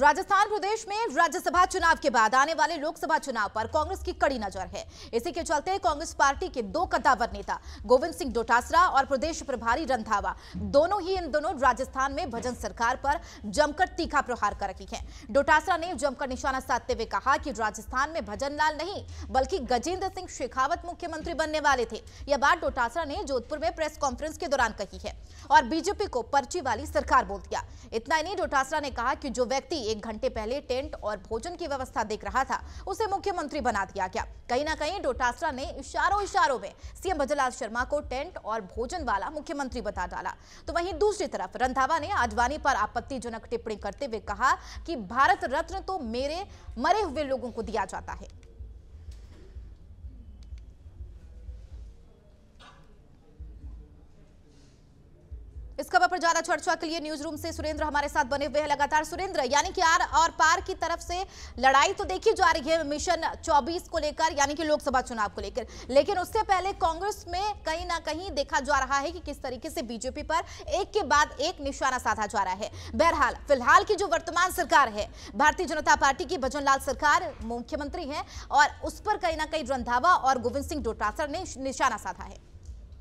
राजस्थान प्रदेश में राज्यसभा चुनाव के बाद आने वाले लोकसभा चुनाव पर कांग्रेस की कड़ी नजर है। इसी के चलते कांग्रेस पार्टी के दो कद्दावर नेता गोविंद सिंह डोटासरा और प्रदेश प्रभारी रणधावा दोनों राजस्थान में भजन सरकार पर जमकर तीखा प्रहार कर रही हैं। डोटासरा ने जमकर निशाना साधते हुए कहा कि राजस्थान में भजनलाल नहीं बल्कि गजेंद्र सिंह शेखावत मुख्यमंत्री बनने वाले थे। यह बात डोटासरा ने जोधपुर में प्रेस कॉन्फ्रेंस के दौरान कही है और बीजेपी को पर्ची वाली सरकार बोल दिया। इतना ही नहीं, डोटासरा ने कहा कि जो व्यक्ति एक घंटे पहले टेंट और भोजन की व्यवस्था देख रहा था उसे मुख्यमंत्री बना दिया गया। कहीं ना कहीं डोटासरा ने इशारों में सीएम भजनलाल शर्मा को टेंट और भोजन वाला मुख्यमंत्री बता डाला। तो वहीं दूसरी तरफ रणधावा ने आडवाणी पर आपत्तिजनक टिप्पणी करते हुए कहा कि भारत रत्न तो मेरे मरे हुए लोगों को दिया जाता है। इस खबर पर ज्यादा चर्चा के लिए न्यूज रूम से सुरेंद्र हमारे साथ बने हुए हैं लगातार। सुरेंद्र, यानी कि आर और पार की तरफ से लड़ाई तो देखी जा रही है मिशन 24 को लेकर, यानी कि लोकसभा चुनाव को लेकर, लेकिन उससे पहले कांग्रेस में कहीं ना कहीं देखा जा रहा है कि किस तरीके से बीजेपी पर एक के बाद एक निशाना साधा जा रहा है। बहरहाल फिलहाल की जो वर्तमान सरकार है, भारतीय जनता पार्टी की भजनलाल सरकार मुख्यमंत्री है और उस पर कहीं ना कहीं रणधावा और गोविंद सिंह डोटासरा ने निशाना साधा है।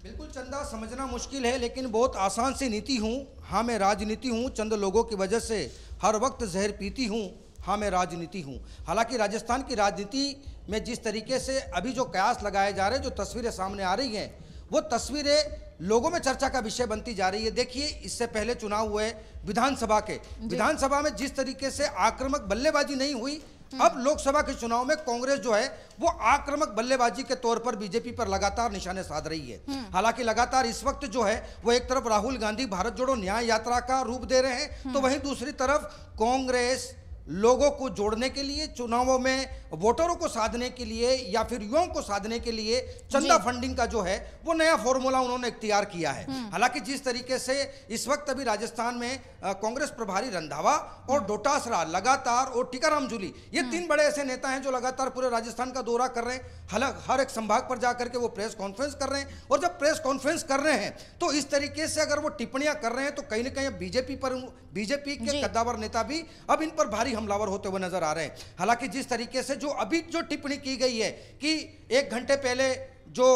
बिल्कुल चंदा, समझना मुश्किल है लेकिन बहुत आसान सी नीति हूँ। हाँ मैं राजनीति हूँ, चंद लोगों की वजह से हर वक्त जहर पीती हूँ। हाँ मैं राजनीति हूँ। हालांकि राजस्थान की राजनीति में जिस तरीके से अभी जो कयास लगाए जा रहे हैं, जो तस्वीरें सामने आ रही हैं, वो तस्वीरें लोगों में चर्चा का विषय बनती जा रही है। देखिए, इससे पहले चुनाव हुए विधानसभा के, विधानसभा में जिस तरीके से आक्रामक बल्लेबाजी नहीं हुई, अब लोकसभा के चुनाव में कांग्रेस जो है वो आक्रामक बल्लेबाजी के तौर पर बीजेपी पर लगातार निशाने साध रही है। हालांकि लगातार इस वक्त जो है वो एक तरफ राहुल गांधी भारत जोड़ो न्याय यात्रा का रूप दे रहे हैं, तो वहीं दूसरी तरफ कांग्रेस लोगों को जोड़ने के लिए, चुनावों में वोटरों को साधने के लिए या फिर युवाओं को साधने के लिए चंदा फंडिंग का जो है वो नया फॉर्मूला उन्होंने इख्तियार किया है। हालांकि जिस तरीके से इस वक्त अभी राजस्थान में कांग्रेस प्रभारी रणधावा और डोटासरा लगातार और टीकाराम जुली, ये तीन बड़े ऐसे नेता हैं जो लगातार पूरे राजस्थान का दौरा कर रहे हैं। हालांकि हर एक संभाग पर जाकर के वो प्रेस कॉन्फ्रेंस कर रहे हैं और जब प्रेस कॉन्फ्रेंस कर रहे हैं तो इस तरीके से अगर वो टिप्पणियां कर रहे हैं तो कहीं ना कहीं बीजेपी के कद्दावर नेता भी अब इन पर भारी हमलावर होते हुए नजर आ रहे हैं। हालांकि जिस तरीके से जो अभी जो टिप्पणी की गई है कि एक घंटे पहले जो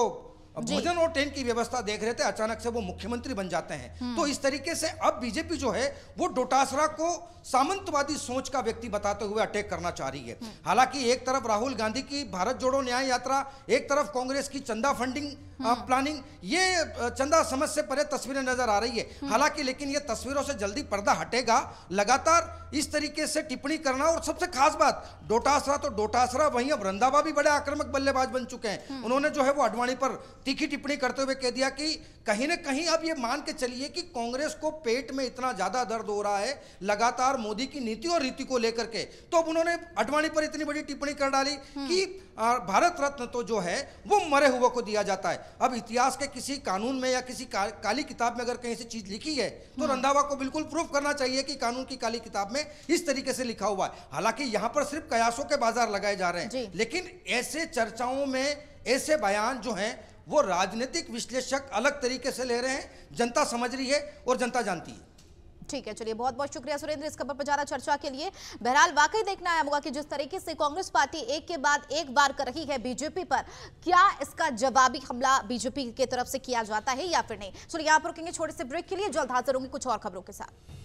भोजन और टेंट की व्यवस्था देख रहे थे, अचानक से वो मुख्यमंत्री बन जाते हैं, तो इस तरीके से अब बीजेपी जो है वो डोटासरा को सामंतवादी सोच का व्यक्ति बताते हुए अटैक करना चाह रही है। हालांकि एक तरफ राहुल गांधी की भारत जोड़ो न्याय यात्रा, एक तरफ कांग्रेस की चंदा फंडिंग प्लानिंग, ये चंदा समझ से परे तस्वीरें नजर आ रही है। हालांकि लेकिन ये तस्वीरों से जल्दी पर्दा हटेगा। लगातार इस तरीके से टिप्पणी करना और सबसे खास बात डोटासरा वहीं अब रणधावा भी बड़े आक्रामक बल्लेबाज बन चुके हैं। उन्होंने जो है वो आडवाणी पर तीखी टिप्पणी करते हुए कह दिया कि कहीं ना कहीं अब ये मान के चलिए कि कांग्रेस को पेट में इतना ज्यादा दर्द हो रहा है लगातार मोदी की नीति और रीति को लेकर के, तो अब उन्होंने आडवाणी पर इतनी बड़ी टिप्पणी कर डाली कि भारत रत्न तो जो है वो मरे हुए को दिया जाता है। अब इतिहास के किसी कानून में या किसी काली किताब में अगर कहीं से चीज लिखी है तो रणधावा को बिल्कुल प्रूफ करना चाहिए कि कानून की काली किताब में इस तरीके से लिखा हुआ है। हालांकि यहां पर सिर्फ कयासों के बाजार लगाए जा रहे हैं, लेकिन ऐसे चर्चाओं में ऐसे बयान जो हैं वो राजनीतिक विश्लेषक अलग तरीके से ले रहे हैं, जनता समझ रही है और जनता जानती है। ठीक है, चलिए बहुत बहुत शुक्रिया सुरेंद्र इस खबर पर ज्यादा चर्चा के लिए। बहरहाल वाकई देखना है होगा कि जिस तरीके से कांग्रेस पार्टी एक के बाद एक बार कर रही है बीजेपी पर, क्या इसका जवाबी हमला बीजेपी की तरफ से किया जाता है या फिर नहीं। चलिए यहाँ पर रुकेंगे छोटे से ब्रेक के लिए, जल्द हाजिर होंगे कुछ और खबरों के साथ।